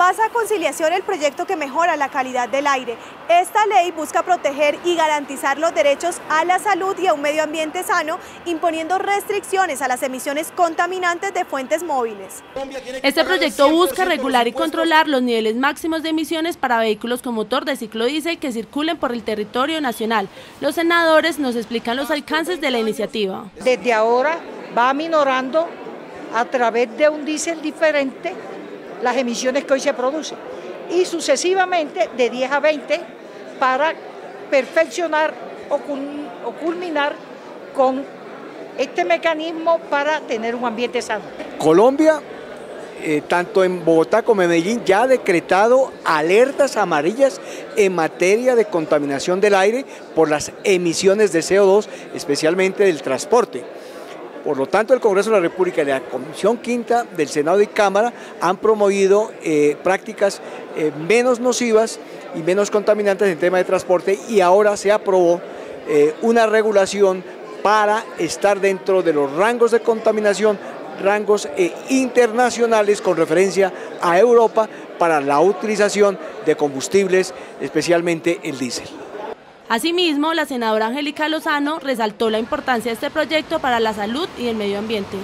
Pasa a conciliación el proyecto que mejora la calidad del aire. Esta ley busca proteger y garantizar los derechos a la salud y a un medio ambiente sano, imponiendo restricciones a las emisiones contaminantes de fuentes móviles. Este proyecto busca regular y controlar los niveles máximos de emisiones para vehículos con motor de ciclodiesel que circulen por el territorio nacional. Los senadores nos explican los alcances de la iniciativa. Desde ahora va aminorando a través de un diésel diferente las emisiones que hoy se producen y sucesivamente de 10 a 20 para perfeccionar o culminar con este mecanismo para tener un ambiente sano. Colombia, tanto en Bogotá como en Medellín, ya ha decretado alertas amarillas en materia de contaminación del aire por las emisiones de CO2, especialmente del transporte. Por lo tanto, el Congreso de la República y la Comisión Quinta del Senado y Cámara han promovido prácticas menos nocivas y menos contaminantes en tema de transporte, y ahora se aprobó una regulación para estar dentro de los rangos de contaminación, rangos internacionales con referencia a Europa para la utilización de combustibles, especialmente el diésel. Asimismo, la senadora Angélica Lozano resaltó la importancia de este proyecto para la salud y el medio ambiente.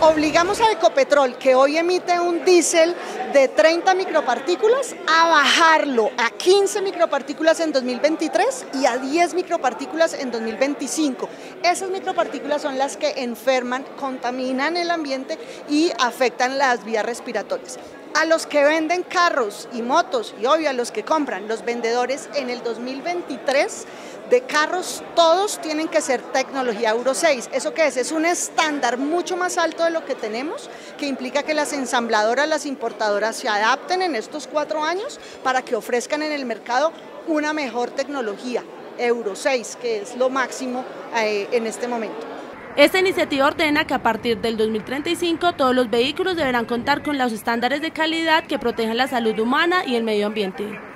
Obligamos a Ecopetrol, que hoy emite un diésel de 30 micropartículas, a bajarlo a 15 micropartículas en 2023 y a 10 micropartículas en 2025. Esas micropartículas son las que enferman, contaminan el ambiente y afectan las vías respiratorias. A los que venden carros y motos, y obvio a los que compran, los vendedores en el 2023 de carros, todos tienen que ser tecnología Euro 6. ¿Eso qué es? Es un estándar mucho más alto de lo que tenemos, que implica que las ensambladoras, las importadoras se adapten en estos 4 años para que ofrezcan en el mercado una mejor tecnología, Euro 6, que es lo máximo en este momento. Esta iniciativa ordena que a partir del 2035 todos los vehículos deberán contar con los estándares de calidad que protejan la salud humana y el medio ambiente.